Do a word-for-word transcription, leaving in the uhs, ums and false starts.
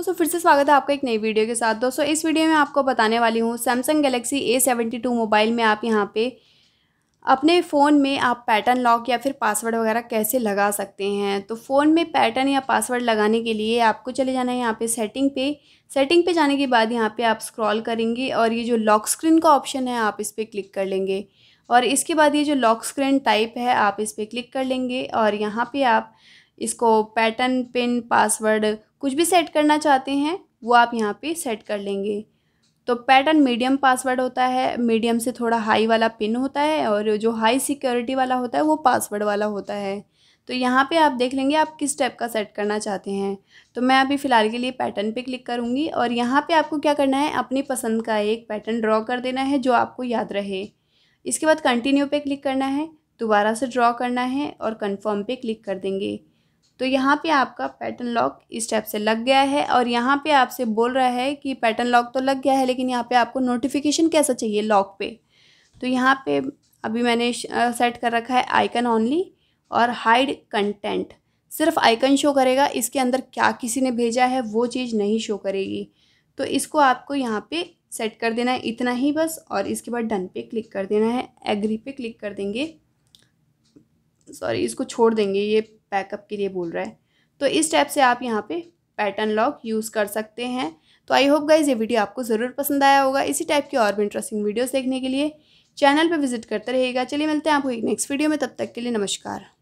दोस्तों फिर से स्वागत है आपका एक नई वीडियो के साथ। दोस्तों इस वीडियो में आपको बताने वाली हूँ Samsung Galaxy A seventy two mobile में आप यहाँ पे अपने फ़ोन में आप पैटर्न लॉक या फिर पासवर्ड वगैरह कैसे लगा सकते हैं। तो फ़ोन में पैटर्न या पासवर्ड लगाने के लिए आपको चले जाना है यहाँ पे सेटिंग पे। सेटिंग पे जाने के बाद यहाँ पे आप स्क्रॉल करेंगे और ये जो लॉक स्क्रीन का ऑप्शन है आप इस पर क्लिक कर लेंगे और इसके बाद ये जो लॉक स्क्रीन टाइप है आप इस पर क्लिक कर लेंगे और यहाँ पर आप इसको पैटर्न, पिन, पासवर्ड कुछ भी सेट करना चाहते हैं वो आप यहाँ पे सेट कर लेंगे। तो पैटर्न मीडियम पासवर्ड होता है, मीडियम से थोड़ा हाई वाला पिन होता है और जो हाई सिक्योरिटी वाला होता है वो पासवर्ड वाला होता है। तो यहाँ पे आप देख लेंगे आप किस टाइप का सेट करना चाहते हैं। तो मैं अभी फ़िलहाल के लिए पैटर्न पे क्लिक करूँगी और यहाँ पे आपको क्या करना है, अपनी पसंद का एक पैटर्न ड्रॉ कर देना है जो आपको याद रहे। इसके बाद कंटिन्यू पे क्लिक करना है, दोबारा से ड्रॉ करना है और कन्फर्म पे क्लिक कर देंगे। तो यहाँ पे आपका पैटर्न लॉक इस स्टेप से लग गया है और यहाँ पे आपसे बोल रहा है कि पैटर्न लॉक तो लग गया है लेकिन यहाँ पे आपको नोटिफिकेशन कैसा चाहिए लॉक पे। तो यहाँ पे अभी मैंने सेट कर रखा है आइकन ओनली और हाइड कंटेंट, सिर्फ आइकन शो करेगा, इसके अंदर क्या किसी ने भेजा है वो चीज़ नहीं शो करेगी। तो इसको आपको यहाँ पर सेट कर देना है, इतना ही बस। और इसके बाद डन पे क्लिक कर देना है, एग्री पे क्लिक कर देंगे, सॉरी इसको छोड़ देंगे, ये बैकअप के लिए बोल रहा है। तो इस टाइप से आप यहाँ पे पैटर्न लॉक यूज़ कर सकते हैं। तो आई होप गाइज ये वीडियो आपको ज़रूर पसंद आया होगा। इसी टाइप की और भी इंटरेस्टिंग वीडियोस देखने के लिए चैनल पे विजिट करते रहिएगा। चलिए मिलते हैं आपको एक नेक्स्ट वीडियो में, तब तक के लिए नमस्कार।